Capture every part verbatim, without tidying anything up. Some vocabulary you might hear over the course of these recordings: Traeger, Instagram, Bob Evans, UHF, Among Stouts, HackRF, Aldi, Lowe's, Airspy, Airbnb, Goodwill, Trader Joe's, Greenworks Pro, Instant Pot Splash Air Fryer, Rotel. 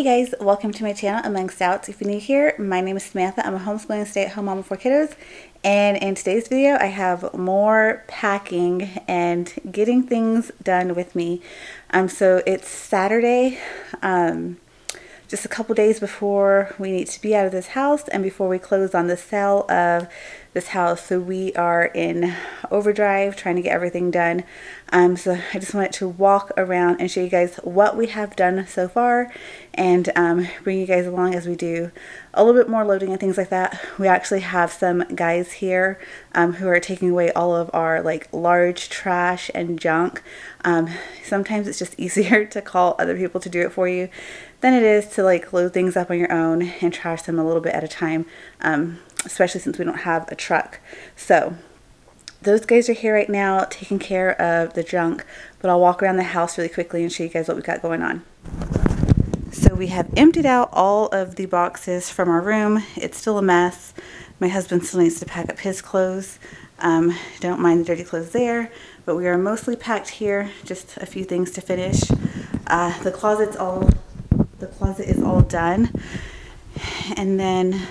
Hey guys, welcome to my channel, Among Stouts. If you're new here, my name is Samantha. I'm a homeschooling stay-at-home mom with four kiddos, and in today's video I have more packing and getting things done with me. Um, so it's Saturday, um, just a couple days before we need to be out of this house and before we close on the sale of this house. So we are in overdrive trying to get everything done. Um, so I just wanted to walk around and show you guys what we have done so far and um, bring you guys along as we do a little bit more loading and things like that. We actually have some guys here um, who are taking away all of our like large trash and junk. Um, sometimes it's just easier to call other people to do it for you than it is to like load things up on your own and trash them a little bit at a time. Um, especially since we don't have a truck. So those guys are here right now taking care of the junk, but I'll walk around the house really quickly and show you guys what we've got going on. So we have emptied out all of the boxes from our room. It's still a mess. My husband still needs to pack up his clothes. Um, don't mind the dirty clothes there, but we are mostly packed here. Just a few things to finish. Uh, the closet's all, the closet is all done. And then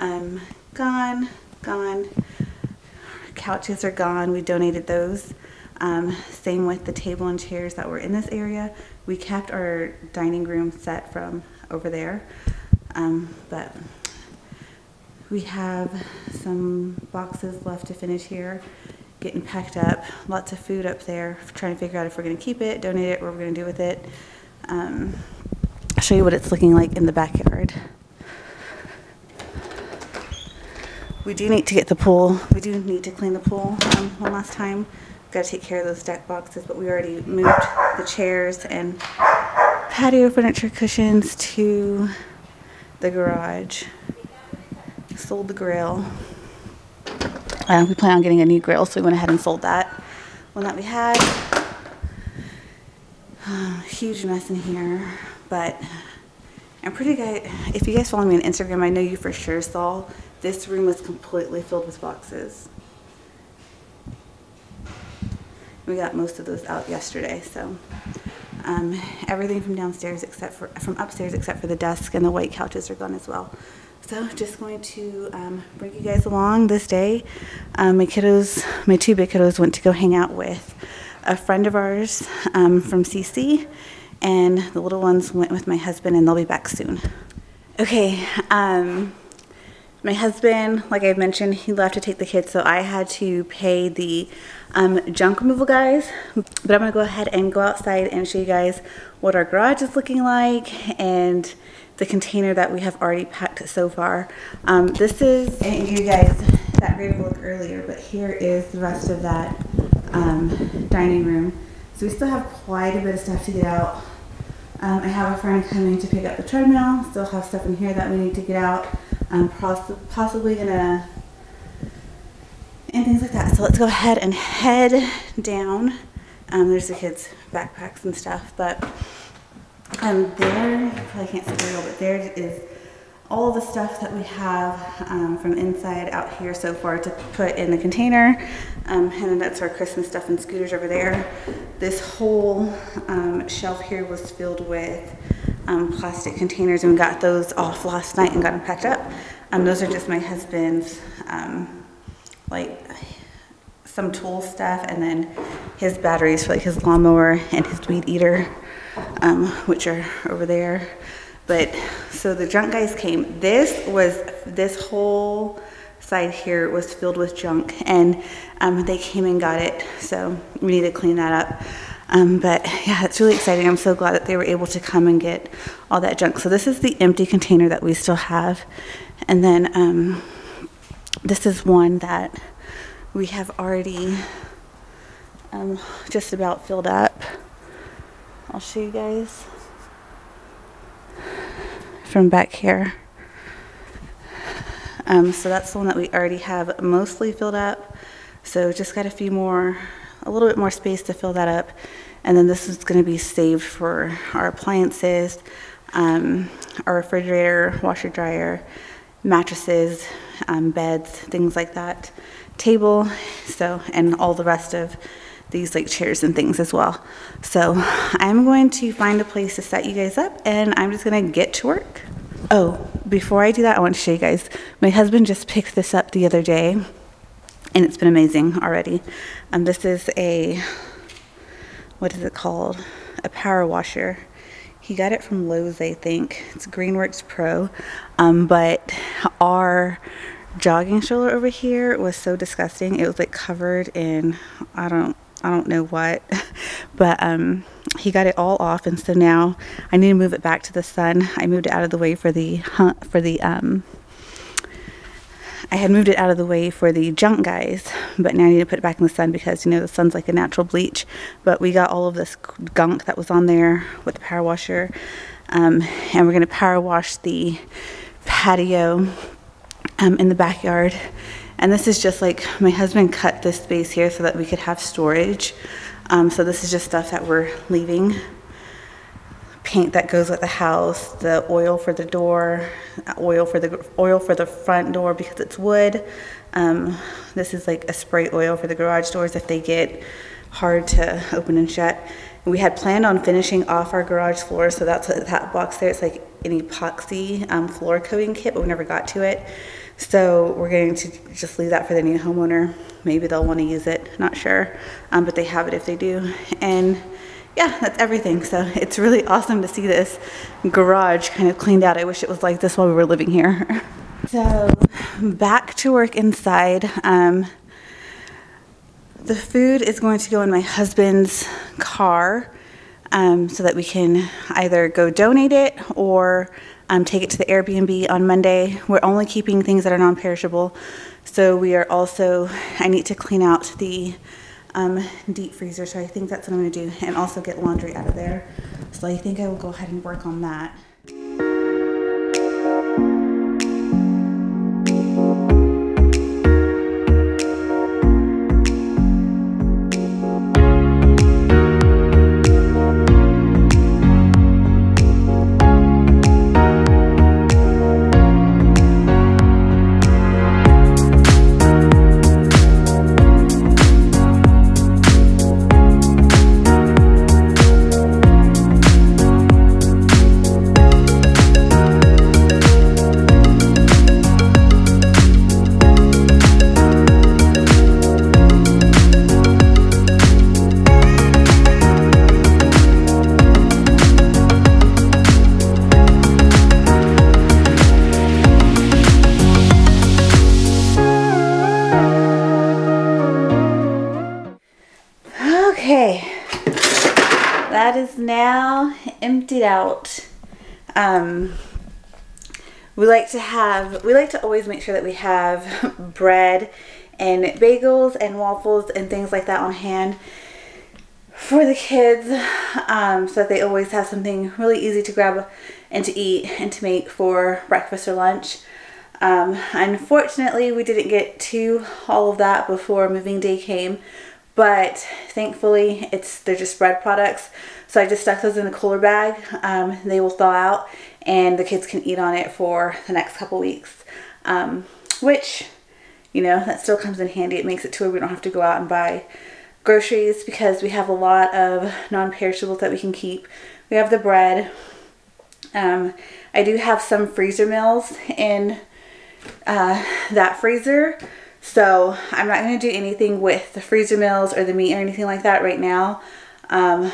Um, gone, gone. Our couches are gone. We donated those. Um, same with the table and chairs that were in this area. We kept our dining room set from over there. Um, but we have some boxes left to finish here, getting packed up. Lots of food up there, trying to figure out if we're going to keep it, donate it, what we're going to do with it. Um, I'll show you what it's looking like in the backyard. We do need to get the pool. We do need to clean the pool um, one last time. We've got to take care of those deck boxes, but we already moved the chairs and patio furniture cushions to the garage. Sold the grill. Uh, we plan on getting a new grill, so we went ahead and sold that one that we had. Uh, huge mess in here, but I'm pretty good. If you guys follow me on Instagram, I know you for sure saw this room was completely filled with boxes. We got most of those out yesterday, so um, everything from downstairs except for from upstairs except for the desk and the white couches are gone as well. So just going to um, bring you guys along this day. Um, my kiddos, my two big kiddos, went to go hang out with a friend of ours um, from C C, and the little ones went with my husband, and they'll be back soon. Okay. Um, My husband, like I've mentioned, he left to take the kids, so I had to pay the um, junk removal guys. But I'm going to go ahead and go outside and show you guys what our garage is looking like and the container that we have already packed so far. Um, this is, and you guys, that great look earlier, but here is the rest of that um, dining room. So we still have quite a bit of stuff to get out. Um, I have a friend coming to pick up the treadmill. Still have stuff in here that we need to get out. I'm poss possibly gonna, and things like that. So let's go ahead and head down. Um, there's the kids' backpacks and stuff, but um, there, you probably can't see the real, but there is all the stuff that we have um, from inside out here so far to put in the container. Um, and then that's our Christmas stuff and scooters over there. This whole um, shelf here was filled with Um, plastic containers, and we got those off last night and got them packed up. Um, those are just my husband's um, like some tool stuff, and then his batteries for like his lawnmower and his weed eater, um, which are over there. But so the junk guys came. This was, this whole side here was filled with junk, and um, they came and got it, so we need to clean that up. Um, but yeah, it's really exciting. I'm so glad that they were able to come and get all that junk. So this is the empty container that we still have. And then um, this is one that we have already um, just about filled up. I'll show you guys from back here. Um, so that's the one that we already have mostly filled up. So just got a few more, a little bit more space to fill that up, and then this is going to be saved for our appliances, um, our refrigerator, washer, dryer, mattresses, um, beds, things like that, table, so, and all the rest of these like chairs and things as well. So I'm going to find a place to set you guys up and I'm just gonna get to work. Oh, before I do that, I want to show you guys, my husband just picked this up the other day and it's been amazing already. Um, this is a, what is it called? A power washer. He got it from Lowe's, I think. It's Greenworks Pro, um, but our jogging stroller over here was so disgusting. It was like covered in, I don't, I don't know what, but um, he got it all off, and so now I need to move it back to the sun. I moved it out of the way for the for the um. I had moved it out of the way for the junk guys, but now I need to put it back in the sun because, you know, the sun's like a natural bleach. But we got all of this gunk that was on there with the power washer, um, and we're gonna power wash the patio um, in the backyard. And this is just like, my husband cut this space here so that we could have storage. Um, so this is just stuff that we're leaving. Paint that goes with the house, the oil for the door, oil for the oil for the front door because it's wood. Um, this is like a spray oil for the garage doors if they get hard to open and shut. And we had planned on finishing off our garage floor, so that's what that box there. It's like an epoxy um, floor coating kit, but we never got to it. So we're going to just leave that for the new homeowner. Maybe they'll want to use it, not sure, um, but they have it if they do. And yeah, that's everything. So it's really awesome to see this garage kind of cleaned out. I wish it was like this while we were living here. So back to work inside. Um, the food is going to go in my husband's car um, so that we can either go donate it or Um, take it to the Airbnb on Monday. We're only keeping things that are non-perishable. So we are also, I need to clean out the um, deep freezer. So I think that's what I'm gonna do, and also get laundry out of there. So I think I will go ahead and work on that. Now emptied out. Um, we like to have, we like to always make sure that we have bread and bagels and waffles and things like that on hand for the kids, um, so that they always have something really easy to grab and to eat and to make for breakfast or lunch. Um, unfortunately, we didn't get to all of that before moving day came, but thankfully it's they're just bread products. So I just stuck those in a cooler bag. Um, they will thaw out and the kids can eat on it for the next couple weeks, um, which, you know, that still comes in handy. It makes it to where we don't have to go out and buy groceries because we have a lot of non-perishables that we can keep. We have the bread. Um, I do have some freezer meals in uh, that freezer. So I'm not gonna do anything with the freezer meals or the meat or anything like that right now. Um,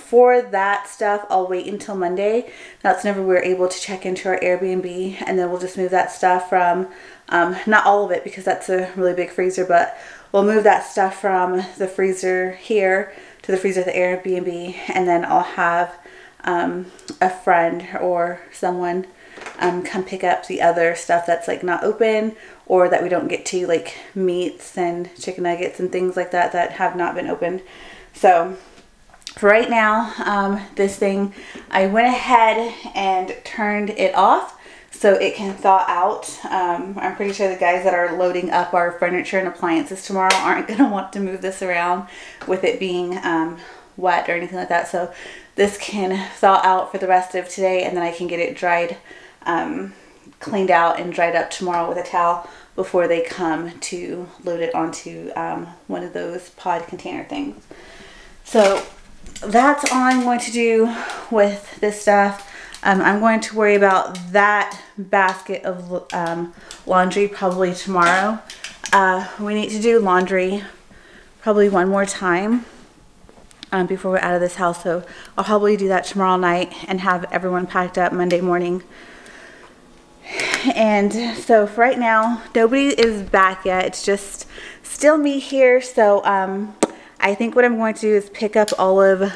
for that stuff, I'll wait until Monday. That's whenever we're able to check into our Airbnb, and then we'll just move that stuff from, um, not all of it because that's a really big freezer, but we'll move that stuff from the freezer here to the freezer at the Airbnb, and then I'll have um, a friend or someone um, come pick up the other stuff that's like not open or that we don't get to, like meats and chicken nuggets and things like that that have not been opened. So for right now, um, this thing, I went ahead and turned it off so it can thaw out. Um, I'm pretty sure the guys that are loading up our furniture and appliances tomorrow aren't gonna want to move this around with it being um, wet or anything like that. So this can thaw out for the rest of today, and then I can get it dried, um, cleaned out and dried up tomorrow with a towel. before they come to load it onto um, one of those pod container things. So that's all I'm going to do with this stuff. Um, I'm going to worry about that basket of um, laundry probably tomorrow. Uh, we need to do laundry probably one more time um, before we're out of this house. So I'll probably do that tomorrow night and have everyone packed up Monday morning. And so for right now, nobody is back yet. It's just still me here. So um, I think what I'm going to do is pick up all of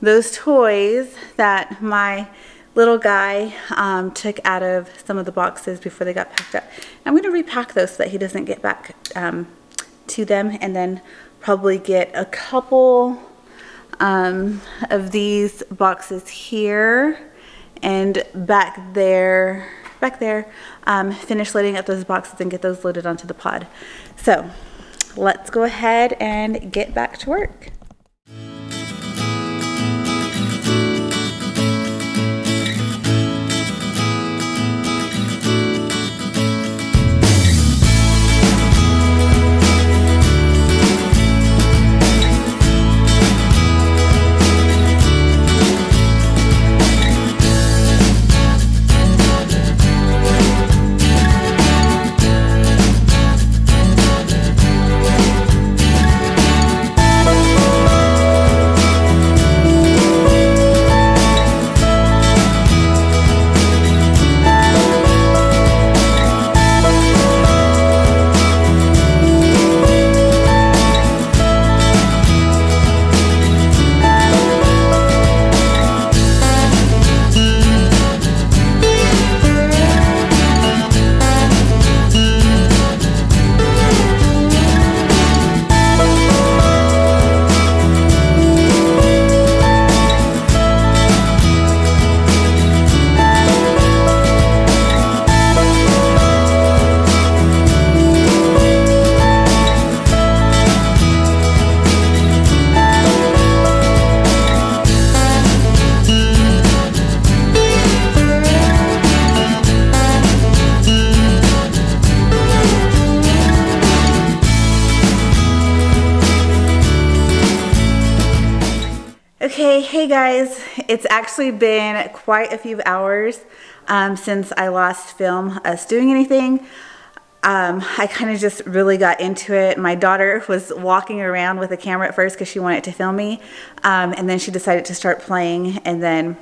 those toys that my little guy um, took out of some of the boxes before they got packed up. I'm going to repack those so that he doesn't get back um, to them, and then probably get a couple um, of these boxes here and back there, back there, um, finish loading up those boxes and get those loaded onto the pod. So let's go ahead and get back to work. Hey guys, it's actually been quite a few hours um, since I last filmed us doing anything. Um, I kind of just really got into it. My daughter was walking around with a camera at first because she wanted to film me, um, and then she decided to start playing, and then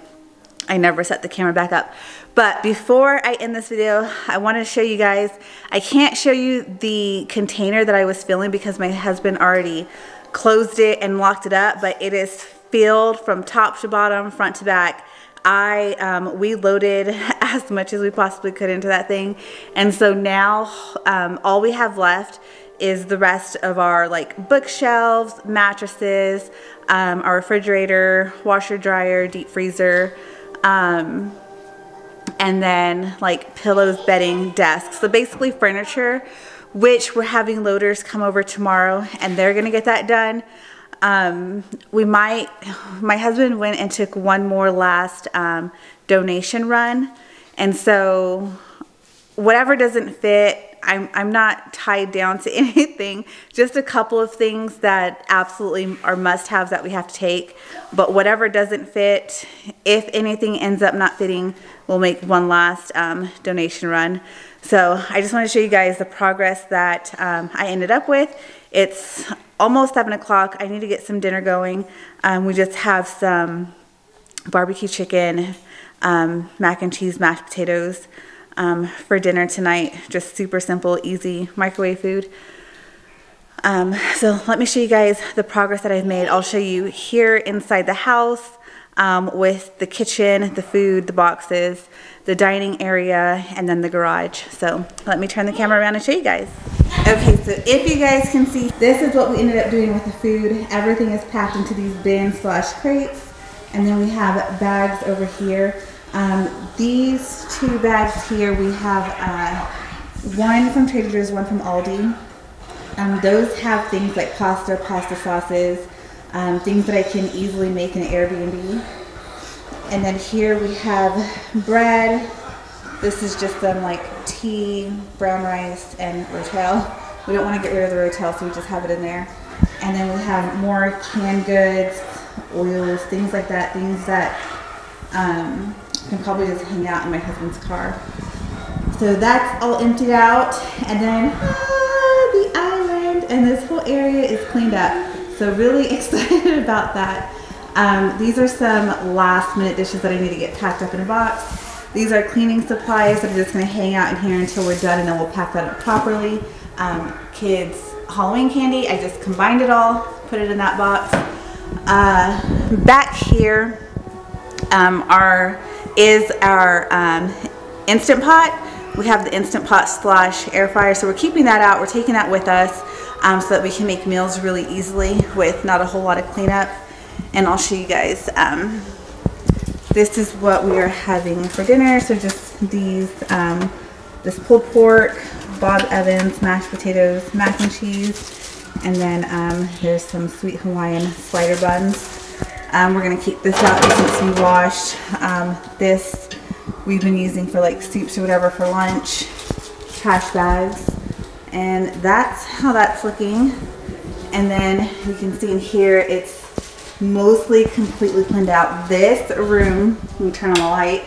I never set the camera back up. But before I end this video, I want to show you guys, I can't show you the container that I was filming because my husband already closed it and locked it up, but it is filled from top to bottom, front to back. I um, we loaded as much as we possibly could into that thing, and so now um, all we have left is the rest of our like bookshelves, mattresses, um, our refrigerator, washer, dryer, deep freezer, um, and then like pillows, bedding, desks. So basically furniture, which we're having loaders come over tomorrow, and they're gonna get that done. Um, we might, my husband went and took one more last um, donation run, and so whatever doesn't fit, I'm, I'm not tied down to anything, just a couple of things that absolutely are must-haves that we have to take, but whatever doesn't fit, if anything ends up not fitting, we'll make one last um, donation run. So I just want to show you guys the progress that um, I ended up with. It's almost seven o'clock. I need to get some dinner going. Um, we just have some barbecue chicken, um, mac and cheese, mashed potatoes um, for dinner tonight. Just super simple, easy microwave food. Um, so let me show you guys the progress that I've made. I'll show you here inside the house um, with the kitchen, the food, the boxes, the dining area, and then the garage. So let me turn the camera around and show you guys. Okay, so if you guys can see, this is what we ended up doing with the food. Everything is packed into these bins slash crates, and then we have bags over here. Um, these two bags here, we have uh, one from Trader Joe's, one from Aldi. Um, those have things like pasta, pasta sauces, um, things that I can easily make in Airbnb. And then here we have bread, This is just some like tea, brown rice, and Rotel. We don't want to get rid of the Rotel, so we just have it in there. And then we have more canned goods, oils, things like that, things that um, can probably just hang out in my husband's car. So that's all emptied out, and then ah, the island and this whole area is cleaned up. So really excited about that. Um, these are some last minute dishes that I need to get packed up in a box. These are cleaning supplies that are just gonna hang out in here until we're done, and then we'll pack that up properly. Um, kids' Halloween candy, I just combined it all, put it in that box. Uh, back here um, our, is our um, Instant Pot. We have the Instant Pot Splash Air Fryer, so we're keeping that out. We're taking that with us um, so that we can make meals really easily with not a whole lot of cleanup. And I'll show you guys. Um, this is what we are having for dinner. So just these, um, this pulled pork, Bob Evans, mashed potatoes, mac and cheese, and then um, here's some sweet Hawaiian slider buns. Um, we're gonna keep this out since we washed. Um, this we've been using for like soups or whatever for lunch, trash bags. And that's how that's looking. And then you can see in here, it's mostly completely cleaned out. This room, let me turn on the light.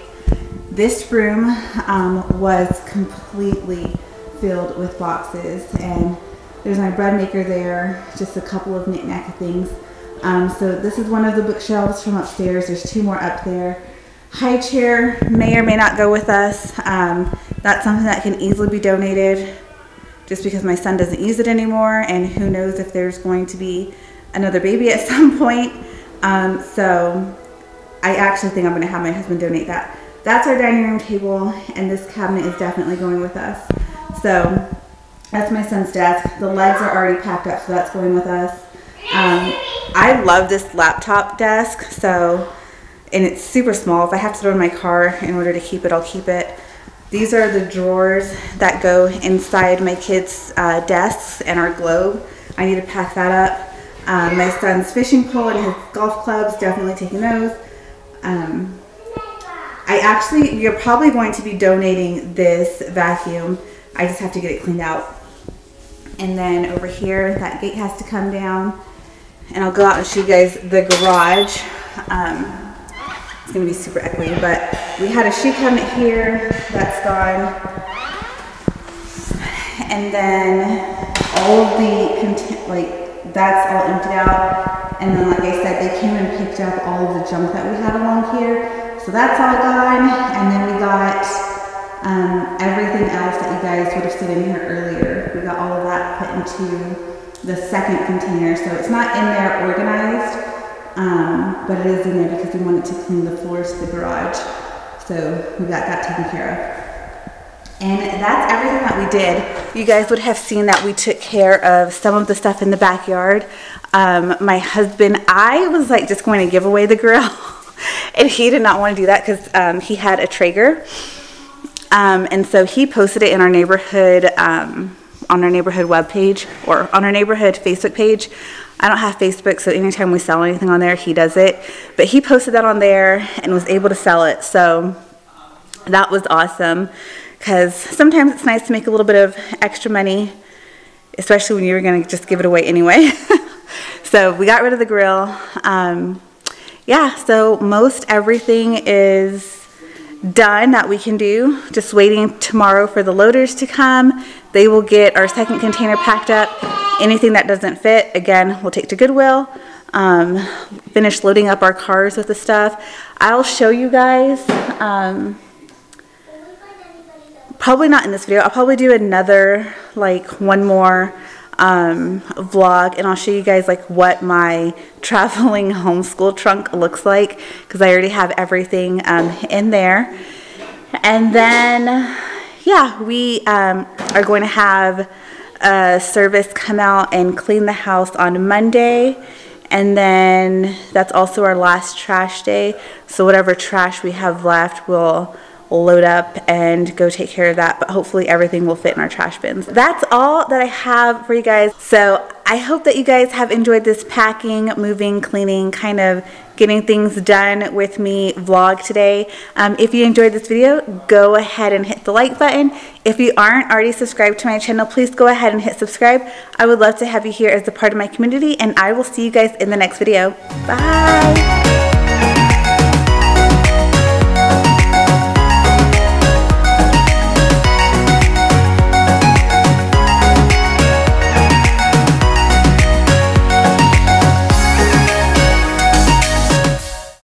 This room um, was completely filled with boxes, and there's my bread maker there, just a couple of knick-knack things. Um, so this is one of the bookshelves from upstairs. There's two more up there. High chair may or may not go with us. Um, that's something that can easily be donated just because my son doesn't use it anymore, and who knows if there's going to be another baby at some point. Um, so I actually think I'm gonna have my husband donate that. That's our dining room table, and this cabinet is definitely going with us. So that's my son's desk. The legs are already packed up, so that's going with us. Um, I love this laptop desk, so, and it's super small. If I have to throw it in my car in order to keep it, I'll keep it. These are the drawers that go inside my kids' uh, desks and our globe. I need to pack that up. Um, my son's fishing pole and his golf clubs, definitely taking those. Um, I actually, you're probably going to be donating this vacuum. I just have to get it cleaned out. And then over here, that gate has to come down. And I'll go out and show you guys the garage. Um, it's gonna be super echoey, but we had a shoe cabinet here, that's gone. And then all of the content, like, that's all emptied out. And then like I said, they came and picked up all of the junk that we had along here. So that's all gone. And then we got um, everything else that you guys would have seen in here earlier. We got all of that put into the second container. So it's not in there organized, um, but it is in there because we wanted to clean the floors to the garage. So we got that taken care of. And that's everything that we did. You guys would have seen that we took care of some of the stuff in the backyard. Um, my husband, I was like just going to give away the grill. And he did not want to do that because um, he had a Traeger. Um, and so he posted it in our neighborhood, um, on our neighborhood webpage or on our neighborhood Facebook page. I don't have Facebook, so anytime we sell anything on there, he does it. But he posted that on there and was able to sell it. So that was awesome, because sometimes it's nice to make a little bit of extra money, especially when you were going to just give it away anyway. So we got rid of the grill. Um, yeah, so most everything is done that we can do. Just waiting tomorrow for the loaders to come. They will get our second container packed up. Anything that doesn't fit, again, we'll take to Goodwill. Um, finish loading up our cars with the stuff. I'll show you guys. Um, Probably not in this video. I'll probably do another, like one more um, vlog, and I'll show you guys like what my traveling homeschool trunk looks like, because I already have everything um, in there. And then, yeah, we um, are going to have a service come out and clean the house on Monday. And then that's also our last trash day. So whatever trash we have left, we'll load up and go take care of that, but hopefully everything will fit in our trash bins. That's all that I have for you guys. So I hope that you guys have enjoyed this packing, moving, cleaning, kind of getting things done with me vlog today. Um, if you enjoyed this video, go ahead and hit the like button. If you aren't already subscribed to my channel, please go ahead and hit subscribe. I would love to have you here as a part of my community, and I will see you guys in the next video. Bye!